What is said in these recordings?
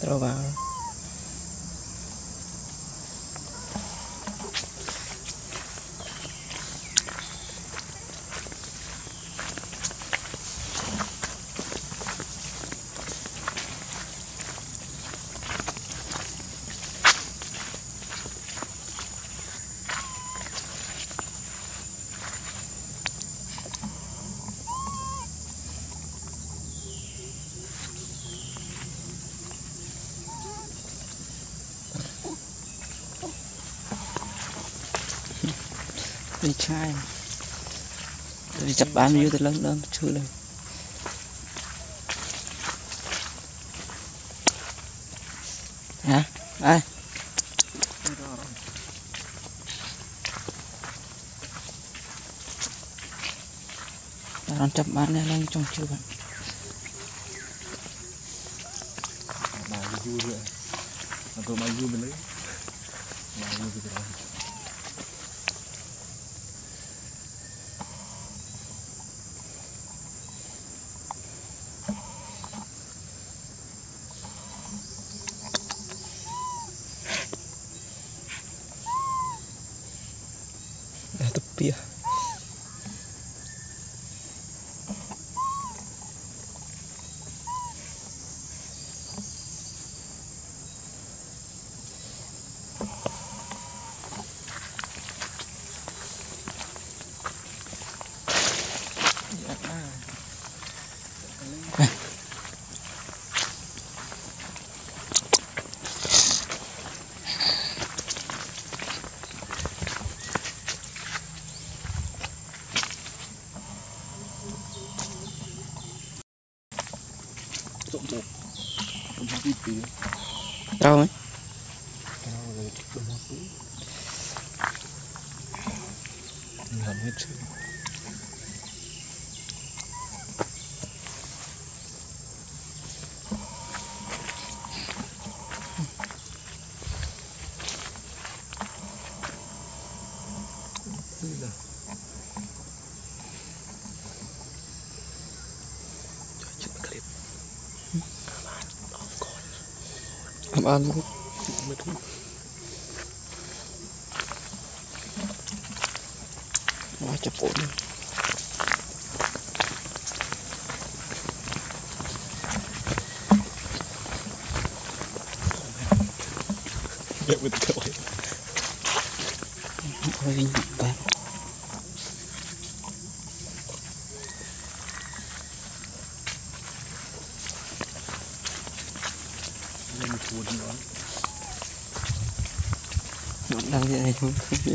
Throw vào. Đi chai đi chặt bám như thế lớn lớn chưa lên hả ai đang chặt bám này lên trong chưa bạn mà du rồi tôi mà du mình lấy mà du cái đó pia tao ấy làm hết chứ ăn luôn quá chập ổn đẹp mình cậu ấy hơi vinh bạn đang thế này không biết đây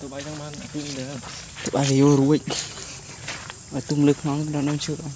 tụi bay trong bàn tụi bay thì vô ruồi và tung lực nó đang nâng chưa trăng ấy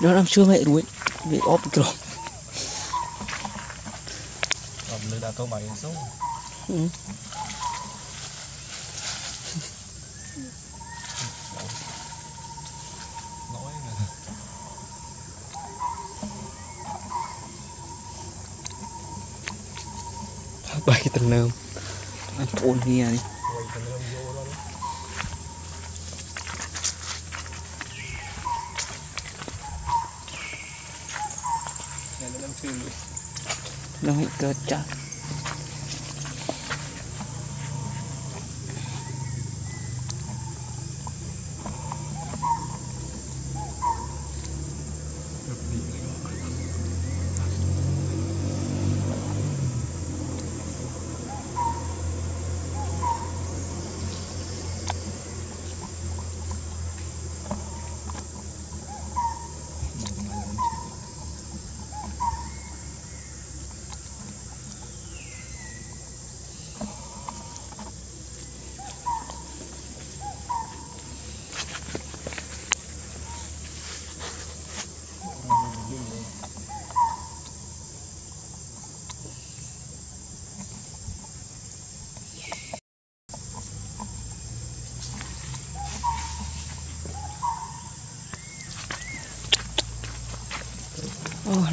đó làm chưa mẹ đuối bị óp rồi làm lừa đảo câu mày số bay tần nơm anh ôn nghe đi Don't good job.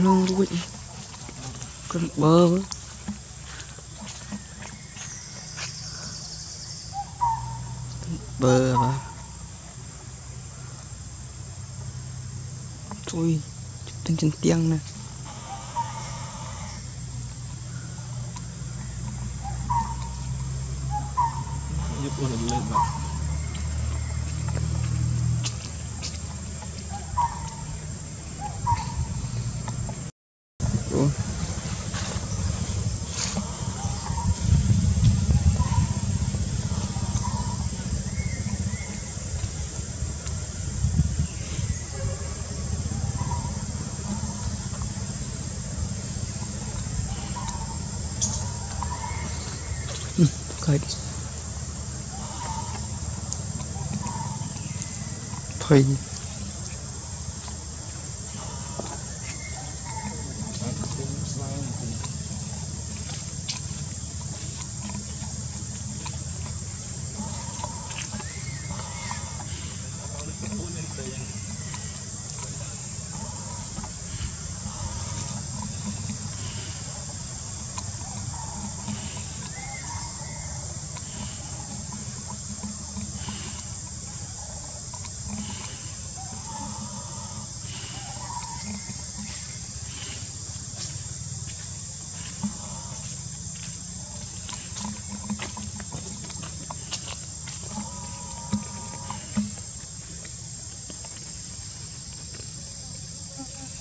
Long quỷ con bơ quá. Bơ mà tôi chụp tên trên tiếng nè. Giúp con làm lên mà thôi